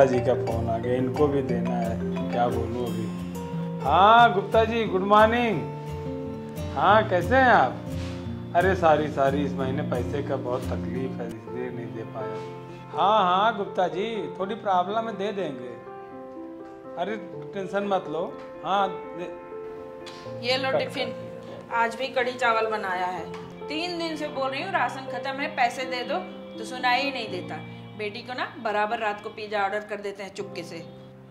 गुप्ता जी का फोन आ गया, इनको भी देना है, क्या बोलूँ अभी। हाँ गुप्ता जी, गुड मॉर्निंग। हाँ कैसे हैं आप? अरे सारी इस महीने पैसे का बहुत तकलीफ है, इसलिए नहीं दे पाया। हाँ हाँ गुप्ता जी, थोड़ी प्रॉब्लम है, दे देंगे, अरे टेंशन मत लो। हाँ ये लो टिफिन, आज भी कड़ी चावल बनाया है। 3 दिन से बोल रही हूँ राशन खत्म है, पैसे दे दो, तो सुना ही नहीं देता। बेटी को ना बराबर रात को पिज्जा ऑर्डर कर देते हैं चुपके से।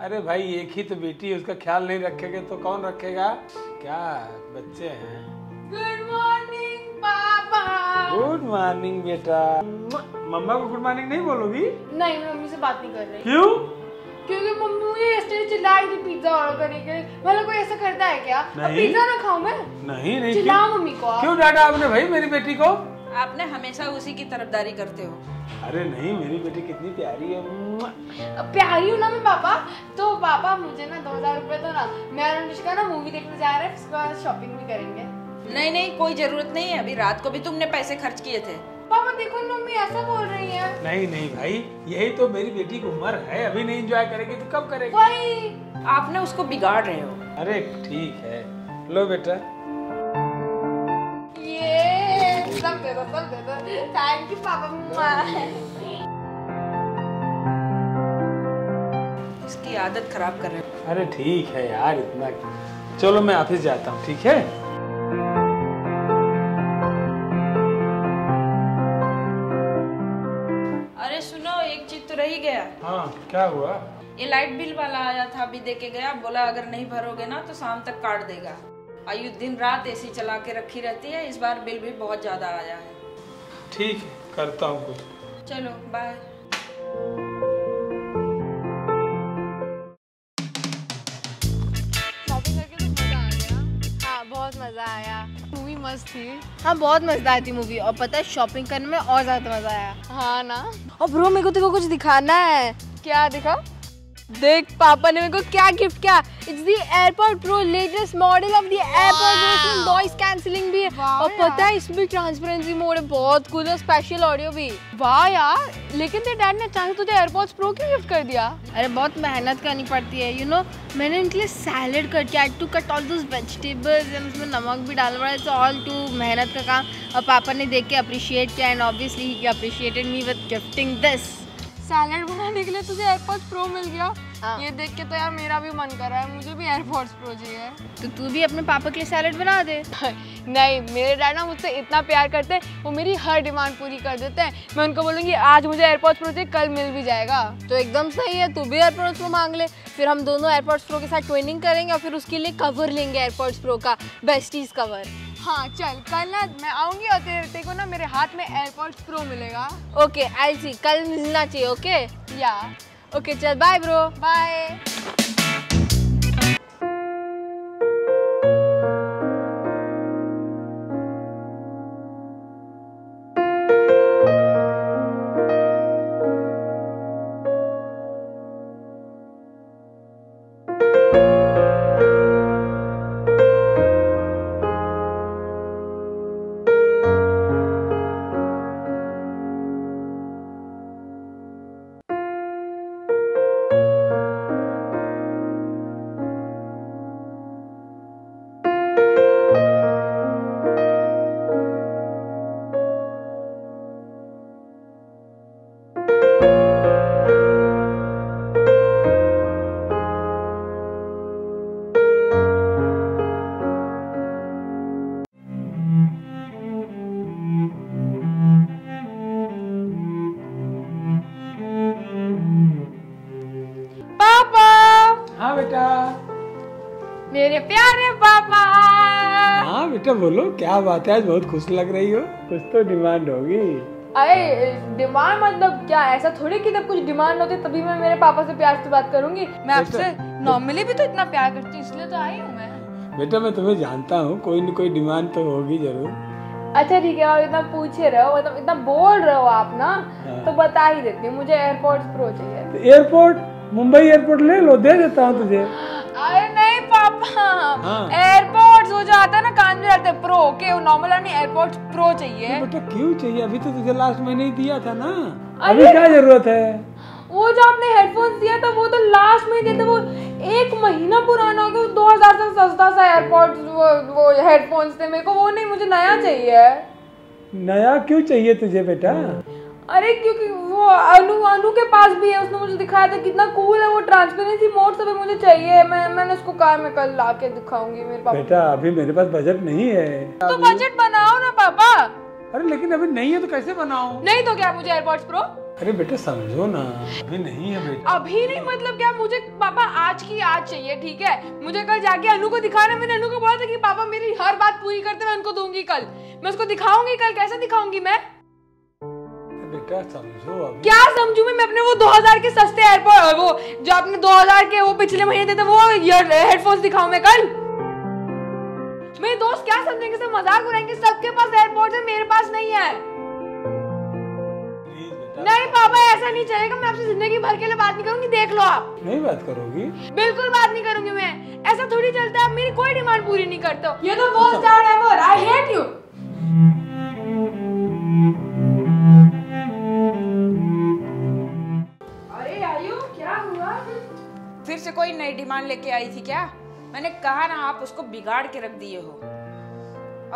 अरे भाई एक ही तो बेटी, उसका ख्याल नहीं रखेंगे तो कौन रखेगा, क्या बच्चे हैं। गुड मॉर्निंग पापा। गुड मॉर्निंग बेटा। मम्मा को गुड मॉर्निंग नहीं बोलोगी? नहीं, मैं मम्मी से बात नहीं कर रही। क्यों? क्योंकि मम्मी मुझे चिल्लाई थी पिज्जा ऑर्डर करने के लिए। मतलब कोई ऐसा करता है क्या? अब पिज्जा ना खाऊं मैं? नहीं नहीं, चिल्लाओ मम्मी को। क्यों डांटा आपने भाई मेरी बेटी को? आपने हमेशा उसी की तरफदारी करते हो। अरे नहीं, मेरी बेटी कितनी प्यारी है। प्यारी हूँ ना मैं पापा। तो पापा मुझे ना 2000 रुपए दो ना, मैं और अनुष्का ना मूवी देखने जा रहे हैं, उसके बाद शॉपिंग भी करेंगे। नहीं नहीं, कोई जरूरत नहीं है, अभी रात को भी तुमने पैसे खर्च किए थे। पापा देखो मम्मी ऐसा बोल रही है। नहीं नहीं भाई, यही तो मेरी बेटी की उम्र है, अभी नहीं एंजॉय करेगी तो कब करेगी? भाई आप ना उसको बिगाड़ रहे हो। अरे ठीक है, लो बेटा ये सब दे दो, थैंक यू पापा मम्मा। इसकी आदत खराब कर रहे हो। अरे ठीक है यार, इतना चलो मैं ऑफिस जाता हूँ, ठीक है। रही गया। हाँ क्या हुआ? ये लाइट बिल वाला आया था, अभी देके गया, बोला अगर नहीं भरोगे ना तो शाम तक काट देगा। आयु दिन रात एसी चला के रखी रहती है, इस बार बिल भी बहुत ज्यादा आया है। ठीक है, करता हूँ कुछ। चलो बाय। शॉपिंग करके तो मजा आ गया। हाँ बहुत मजा आया, मूवी मस्त थी। हाँ बहुत मजा आई थी मूवी, और पता है शॉपिंग करने में और ज्यादा मजा आया। हाँ ना। और ब्रो मेरे को देखो कुछ दिखाना है। क्या दिखा? देख पापा ने मेरे को क्या गिफ्ट किया। It's the AirPod Pro latest model of the AirPod, voice cancelling भी है, और पता है इसमें ट्रांसपेरेंसी मोड है, बहुत कूल है, स्पेशल ऑडियो भी। वाह यार, लेकिन तेरे डैड ने अचानक तुझे एयरपॉड्स प्रो क्यों गिफ्ट कर दिया? अरे बहुत मेहनत करनी पड़ती है, यू नो, मैंने इनके लिए सैलेड कट किया, to cut all those vegetables and उसमें नमक भी डालना पड़ा, इट्स ऑल टू मेहनत का काम। और पापा ने देख के अप्रिशिएट किया, एंड ऑब्वियसली ही appreciated me with gifting this. Salad बनाने के लिए तुझे एयरपॉड्स प्रो मिल गया? हाँ। ये देख के तो यार मेरा भी मन कर रहा है, मुझे भी एयरपॉड्स प्रो चाहिए। तो तू भी अपने पापा के लिए सैलेड बना दे। नहीं, मेरे डैड ना मुझसे इतना प्यार करते हैं, वो मेरी हर डिमांड पूरी कर देते हैं। मैं उनको बोलूँगी आज मुझे एयरपॉड्स प्रो चाहिए, कल मिल भी जाएगा। तो एकदम सही है, तू भी एयरपॉड्स प्रो मांग ले, फिर हम दोनों एयरपॉड्स प्रो के साथ ट्विनिंग करेंगे, और फिर उसके लिए कवर लेंगे एयरपॉड्स प्रो का, बेस्टीज कवर। हाँ चल, कल ना मैं आऊँगी और तेरे को ना मेरे हाथ में एयरपॉड्स प्रो मिलेगा। ओके आई सी, कल मिलना चाहिए। ओके या ओके, चल बाय ब्रो। बाय। मेरे प्यारे पापा। हाँ बेटा बोलो, क्या बात है, आज बहुत खुश लग रही हो, कुछ तो डिमांड होगी। अरे डिमांड मतलब क्या, ऐसा थोड़ी कि जब कुछ डिमांड होती तभी मैं मेरे पापा से प्यार से बात करूंगी। मैं आपसे नॉर्मली भी तो इतना प्यार करती हूँ, इसलिए तो आई हूँ मैं। बेटा मैं तुम्हें जानता हूँ, कोई न कोई डिमांड तो होगी जरूर। अच्छा ठीक है, और इतना पूछे रहे हो, मतलब इतना बोल रहे हो आप ना, तो बता ही देती हूँ, मुझे एयरपॉड्स प्रो चाहिए। एयरपोर्ट मुंबई एयरपोर्ट ले लो, दे देता हूँ तुझे। अरे नहीं पापा। हाँ। एयरपोर्ट्स वो जो आता है ना कान में जाते, प्रो के नॉर्मल नहीं, एयरपोर्ट्स प्रो चाहिए। बेटा क्यों चाहिए, अभी तो तुझे लास्ट महीने ही दिया था ना, अभी क्या जरूरत है? वो जो आपने हेडफोन्स दिया था वो तो लास्ट में दिया था, वो एक महीना पुराना हो गया। 2000 से सस्ता सा एयरपॉड्स वो हेडफोन्स थे मेरे को, वो नहीं, मुझे नया चाहिए। नया क्यों चाहिए तुझे बेटा? अरे क्योंकि वो अनु के पास भी है, उसने मुझे दिखाया था कितना कूल है वो, ट्रांसपेरेंसी मोड सब मुझे चाहिए। मैंने उसको कार में कल लाके दिखाऊंगी मेरे पापा। बेटा अभी मेरे पास बजट नहीं है। तो बजट बनाओ ना पापा। अरे लेकिन अभी नहीं है तो कैसे बनाओ? नहीं तो क्या मुझे एयरपॉड्स प्रो? अरे बेटा समझो ना, अभी नहीं है बेटा। अभी नहीं मतलब क्या? मुझे पापा आज की आज चाहिए, ठीक है? मुझे कल जाके अनु को दिखाना। मैंने अनु को बोला था कि पापा मेरी हर बात पूरी करते, मैं उनको दूंगी कल, मैं उसको दिखाऊंगी कल। कैसे दिखाऊंगी मैं? बेटा समझो। अभी क्या समझू मैं? अपने वो 2000 के सस्ते एयरपॉड, वो जो आपने 2000 के वो पिछले महीने देते वो हेडफोन्स दिखाऊं मैं कल? मेरे दोस्त क्या समझेंगे, सब मजाक उड़ाएंगे, सबके पास एयरपॉड्स है मेरे पास नहीं है। नहीं पापा ऐसा नहीं चलेगा, मैं आपसे जिंदगी भर के लिए बात नहीं करूंगी, देख लो आप। नहीं बात करोगी? बिल्कुल बात नहीं करूंगी मैं, ऐसा थोड़ी चलता है। आप मेरी कोई डिमांड पूरी नहीं करते हो। ये तो worst time ever, I hate you. अरे आयु क्या हुआ? फिर से कोई नई डिमांड लेके आई थी क्या? मैंने कहा ना आप उसको बिगाड़ के रख दिए हो।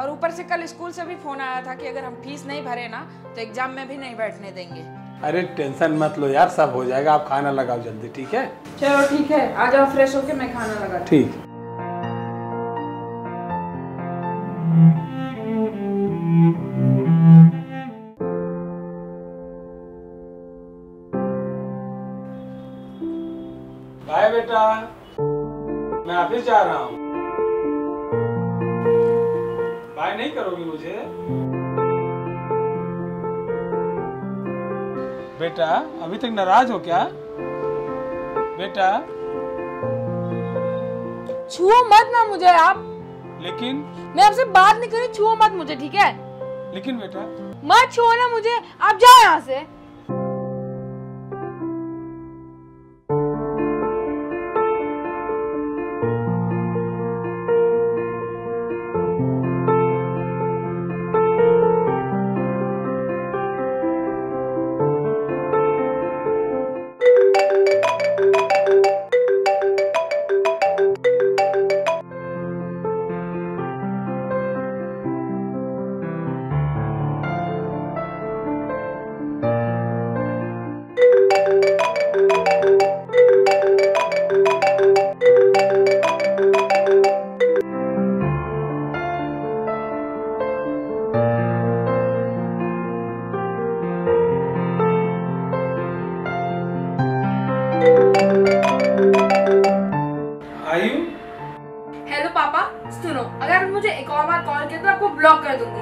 और ऊपर से कल स्कूल से भी फोन आया था कि अगर हम फीस नहीं भरे ना तो एग्जाम में भी नहीं बैठने देंगे। अरे टेंशन मत लो यार, सब हो जाएगा, आप खाना लगाओ जल्दी, ठीक है? चलो ठीक है, आ जाओ फ्रेश होके, मैं खाना लगा। ठीक। बाय बेटा, मैं ऑफिस जा रहा हूँ। बाय नहीं करोगी मुझे? बेटा अभी तक नाराज हो क्या? बेटा छुओ मत ना मुझे आप। लेकिन मैं आपसे बात नहीं करी, छुओ मत मुझे, ठीक है? लेकिन बेटा मत छुओ ना मुझे, आप जाओ यहाँ से। हेलो पापा सुनो, अगर मुझे एक और बार कॉल किया तो आपको ब्लॉक कर दूंगी।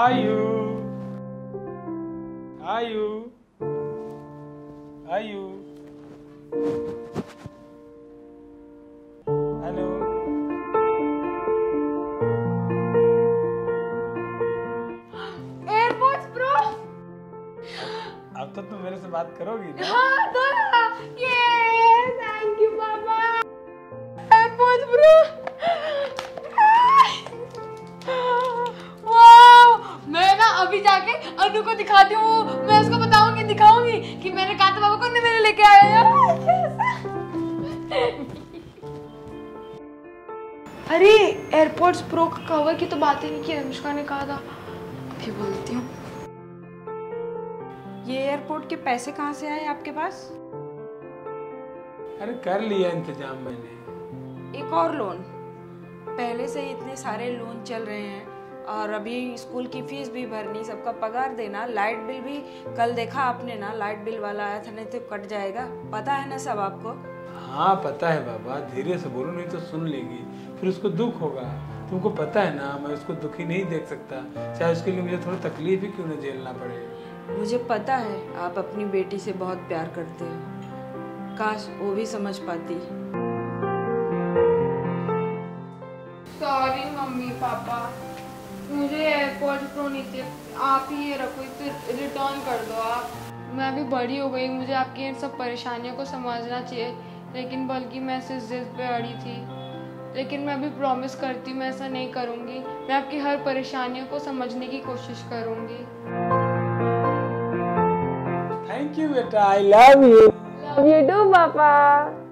आयु हेलो, एयरपोड्स प्रो अब तो तुम मेरे से बात करोगी ना? हाँ तो ये थैंक यू पापा, एयरपोड्स प्रो वाह। मैं ना अभी जाके अनु को दिखाती हूँ, मैं उसको दिखाऊंगी कि मैंने कहा था पापा को नहीं मेरे लेके आया यार। अरे एयरपोड्स प्रो का कवर की तो बात ही नहीं की, अनुष्का ने कहा था। अभी बोलती हूँ, ये एयरपोर्ट के पैसे कहाँ से आए आपके पास? अरे कर लिया इंतजाम मैंने। एक और लोन? पहले से ही इतने सारे लोन चल रहे हैं और अभी स्कूल की फीस भी भरनी, सबका पगार देना, लाइट बिल भी कल देखा आपने ना, लाइट बिल वाला आया था, नहीं तो कट जाएगा, पता है ना सब आपको। हाँ पता है बाबा, धीरे से बोलो नहीं तो सुन लेगी, फिर उसको दुख होगा। तुमको पता है ना मैं उसको दुखी नहीं देख सकता, चाहे उसके लिए मुझे थोड़ी तकलीफ ही क्यों ना झेलना पड़े। मुझे पता है आप अपनी बेटी से बहुत प्यार करते हो, काश वो भी समझ पाती। सॉरी मम्मी पापा मुझे एयरपॉड्स प्रो नहीं चाहिए, आप ही ये रखो, इसे रिटर्न कर दो आप। मैं भी बड़ी हो गई, मुझे आपकी इन सब परेशानियों को समझना चाहिए, लेकिन बल्कि मैं सिर्फ जिद पे अड़ी थी। लेकिन मैं भी प्रॉमिस करती हूँ मैं ऐसा नहीं करूँगी, मैं आपकी हर परेशानियों को समझने की कोशिश करूँगी। थैंक यू बेटा, I love you. Love you too पापा।